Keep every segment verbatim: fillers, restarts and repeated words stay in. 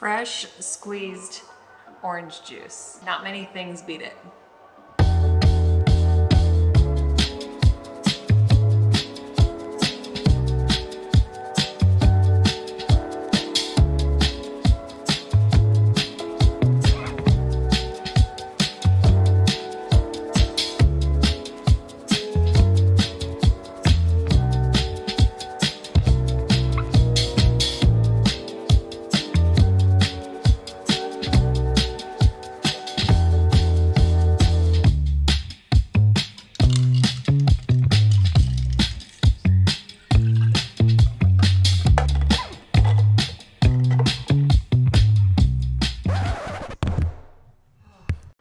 Fresh squeezed orange juice. Not many things beat it.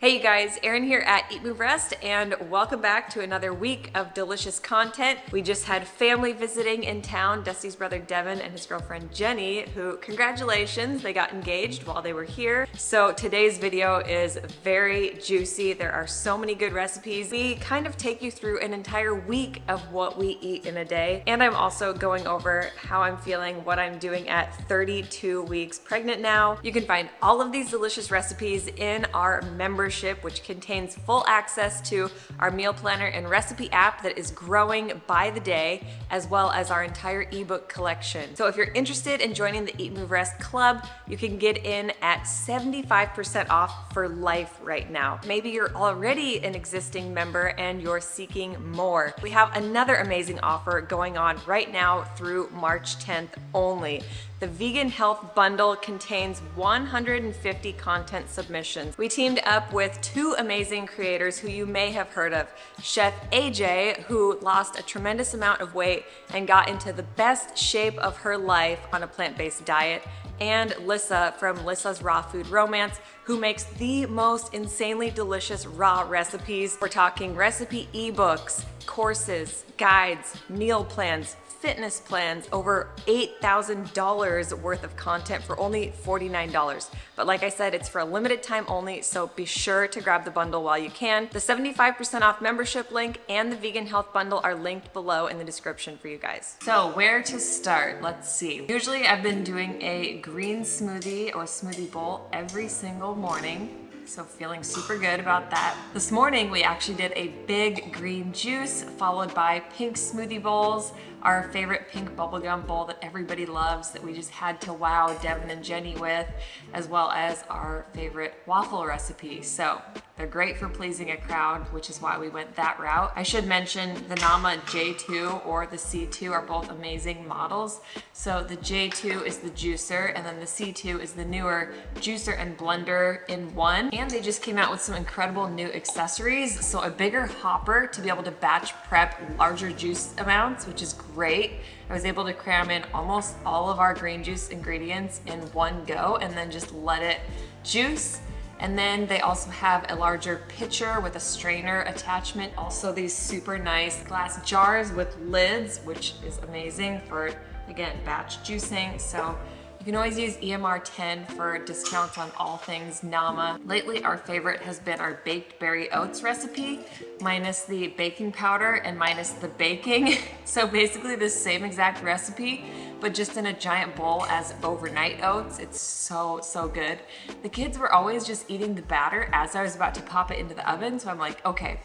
Hey you guys, Erin here at Eat, Move, Rest, and welcome back to another week of delicious content. We just had family visiting in town, Dusty's brother Devin and his girlfriend Jenny, who, congratulations, they got engaged while they were here. So today's video is very juicy. There are so many good recipes. We kind of take you through an entire week of what we eat in a day. And I'm also going over how I'm feeling, what I'm doing at thirty-two weeks pregnant now. You can find all of these delicious recipes in our membership, which contains full access to our meal planner and recipe app that is growing by the day, as well as our entire ebook collection. So if you're interested in joining the Eat, Move, Rest Club, you can get in at seventy-five percent off for life right now. Maybe you're already an existing member and you're seeking more. We have another amazing offer going on right now through March tenth only. The Vegan Health Bundle contains one hundred fifty content submissions. We teamed up with two amazing creators who you may have heard of. Chef A J, who lost a tremendous amount of weight and got into the best shape of her life on a plant-based diet, and Lissa from Lissa's Raw Food Romance, who makes the most insanely delicious raw recipes. We're talking recipe ebooks, courses, guides, meal plans, fitness plans, over eight thousand dollars worth of content for only forty-nine dollars. But like I said, it's for a limited time only, so be sure to grab the bundle while you can. The seventy-five percent off membership link and the Vegan Health Bundle are linked below in the description for you guys. So where to start? Let's see. Usually I've been doing a green smoothie or smoothie bowl every single morning. So feeling super good about that. This morning we actually did a big green juice followed by pink smoothie bowls, our favorite pink bubblegum bowl that everybody loves that we just had to wow Devin and Jenny with, as well as our favorite waffle recipe. So they're great for pleasing a crowd, which is why we went that route. I should mention the Nama J two or the C two are both amazing models. So the J two is the juicer and then the C two is the newer juicer and blender in one. And they just came out with some incredible new accessories. So a bigger hopper to be able to batch prep larger juice amounts, which is great. I was able to cram in almost all of our green juice ingredients in one go and then just let it juice. And then they also have a larger pitcher with a strainer attachment. Also these super nice glass jars with lids, which is amazing for, again, batch juicing. So you can always use E M R ten for discounts on all things Nama. Lately, our favorite has been our baked berry oats recipe, minus the baking powder and minus the baking. So basically the same exact recipe, but just in a giant bowl as overnight oats. It's so, so good. The kids were always just eating the batter as I was about to pop it into the oven. So I'm like, okay,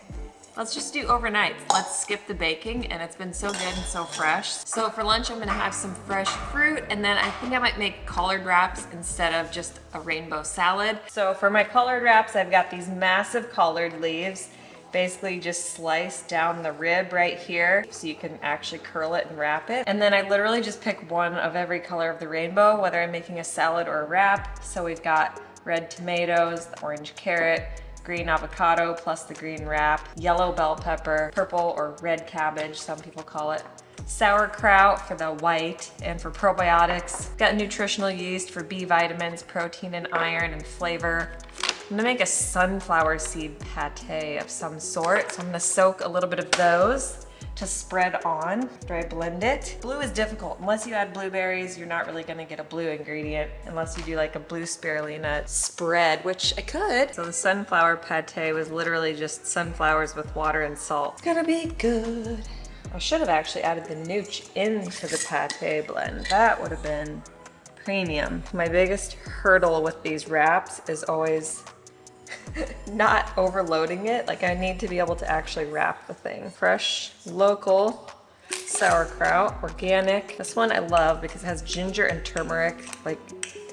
let's just do overnights. Let's skip the baking, and it's been so good and so fresh. So for lunch, I'm gonna have some fresh fruit, and then I think I might make collard wraps instead of just a rainbow salad. So for my collard wraps, I've got these massive collard leaves, basically just slice down the rib right here so you can actually curl it and wrap it. And then I literally just pick one of every color of the rainbow, whether I'm making a salad or a wrap. So we've got red tomatoes, the orange carrot, green avocado plus the green wrap, yellow bell pepper, purple or red cabbage, some people call it, sauerkraut for the white, and for probiotics, got nutritional yeast for B vitamins, protein and iron and flavor. I'm gonna make a sunflower seed pate of some sort, so I'm gonna soak a little bit of those to spread on after I blend it. Blue is difficult. Unless you add blueberries, you're not really gonna get a blue ingredient unless you do like a blue spirulina spread, which I could. So the sunflower pate was literally just sunflowers with water and salt. It's gonna be good. I should have actually added the nooch into the pate blend. That would have been premium. My biggest hurdle with these wraps is always not overloading it. Like, I need to be able to actually wrap the thing. Fresh, local sauerkraut, organic. This one I love because it has ginger and turmeric, like,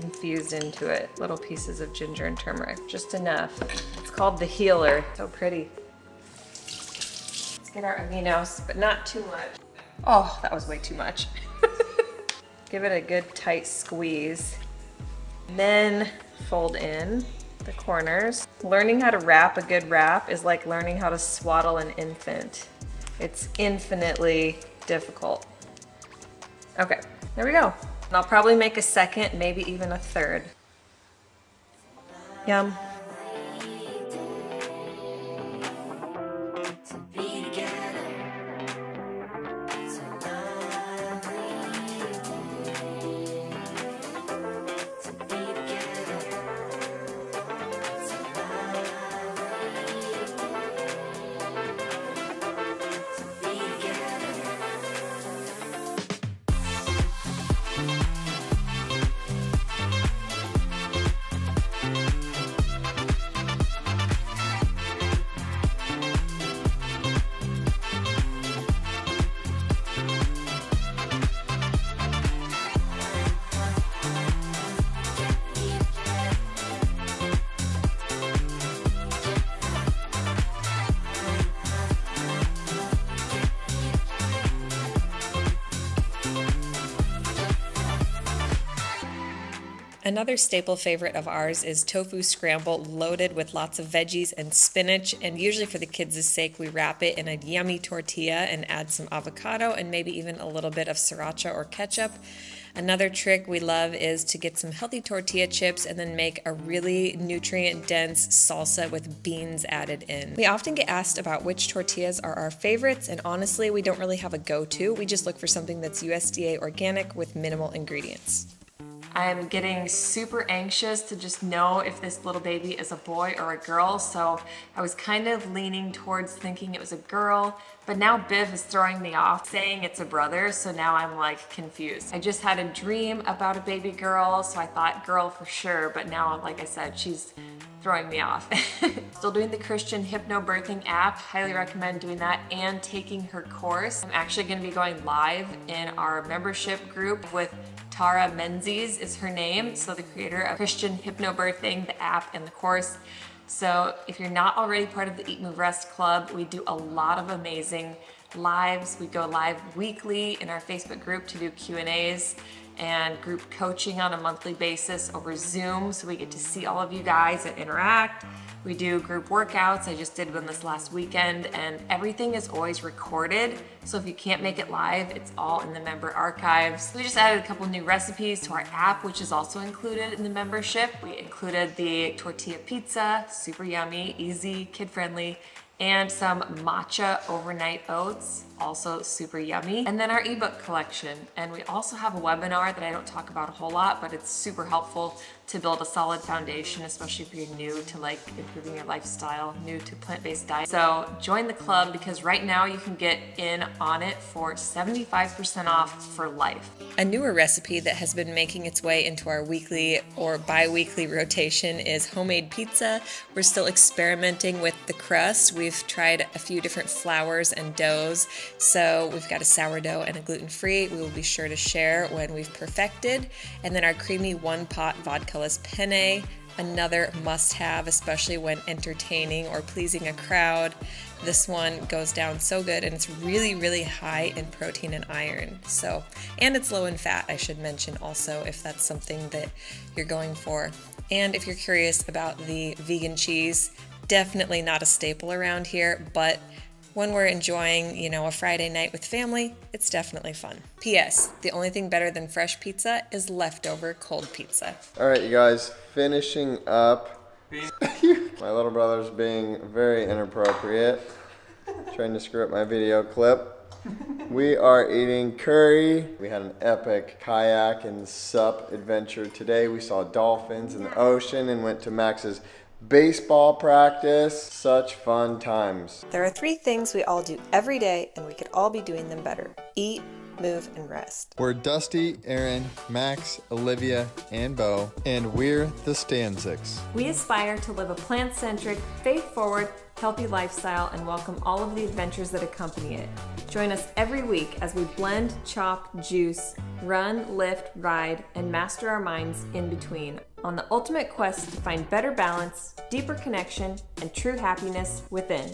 infused into it. Little pieces of ginger and turmeric, just enough. It's called The Healer. So pretty. Let's get our aminos, but not too much. Oh, that was way too much. Give it a good tight squeeze. And then fold in the corners. Learning how to wrap a good wrap is like learning how to swaddle an infant. It's infinitely difficult. Okay, there we go. And I'll probably make a second, maybe even a third. Yum. Another staple favorite of ours is tofu scramble loaded with lots of veggies and spinach, and usually for the kids' sake we wrap it in a yummy tortilla and add some avocado and maybe even a little bit of sriracha or ketchup. Another trick we love is to get some healthy tortilla chips and then make a really nutrient-dense salsa with beans added in. We often get asked about which tortillas are our favorites, and honestly we don't really have a go-to. We just look for something that's U S D A organic with minimal ingredients. I'm getting super anxious to just know if this little baby is a boy or a girl, so I was kind of leaning towards thinking it was a girl, but now Biv is throwing me off saying it's a brother, so now I'm like confused. I just had a dream about a baby girl, so I thought girl for sure, but now, like I said, she's throwing me off. Still doing the Christian Hypnobirthing app, highly recommend doing that and taking her course. I'm actually gonna be going live in our membership group with Tara Menzies is her name, so the creator of Christian Hypnobirthing, the app and the course. So if you're not already part of the Eat, Move, Rest Club, we do a lot of amazing lives. We go live weekly in our Facebook group to do Q and A's and group coaching on a monthly basis over Zoom, so we get to see all of you guys and interact. We do group workouts. I just did one this last weekend, and everything is always recorded. So if you can't make it live, it's all in the member archives. We just added a couple new recipes to our app, which is also included in the membership. We included the tortilla pizza, super yummy, easy, kid-friendly, and some matcha overnight oats, also super yummy. And then our ebook collection. And we also have a webinar that I don't talk about a whole lot, but it's super helpful to build a solid foundation, especially if you're new to like improving your lifestyle, new to plant-based diet. So join the club because right now you can get in on it for seventy-five percent off for life. A newer recipe that has been making its way into our weekly or bi-weekly rotation is homemade pizza. We're still experimenting with the crust. We've We've tried a few different flours and doughs, so we've got a sourdough and a gluten-free. We will be sure to share when we've perfected. And then our creamy one-pot vodka-less penne, another must-have, especially when entertaining or pleasing a crowd. This one goes down so good, and it's really, really high in protein and iron. So, and it's low in fat, I should mention also, if that's something that you're going for. And if you're curious about the vegan cheese, definitely not a staple around here, but when we're enjoying, you know, a Friday night with family, it's definitely fun. P S The only thing better than fresh pizza is leftover cold pizza. All right, you guys, finishing up. My little brother's being very inappropriate, trying to screw up my video clip. We are eating curry. We had an epic kayak and sup adventure today. We saw dolphins in the ocean and went to Max's baseball practice. Such fun times. There are three things we all do every day, and we could all be doing them better. Eat, Move, and Rest. We're Dusty, Erin, Max, Olivia, and Bo, and we're the Stanczyks. We aspire to live a plant-centric, faith-forward, healthy lifestyle and welcome all of the adventures that accompany it. Join us every week as we blend, chop, juice, run, lift, ride, and master our minds in between on the ultimate quest to find better balance, deeper connection, and true happiness within.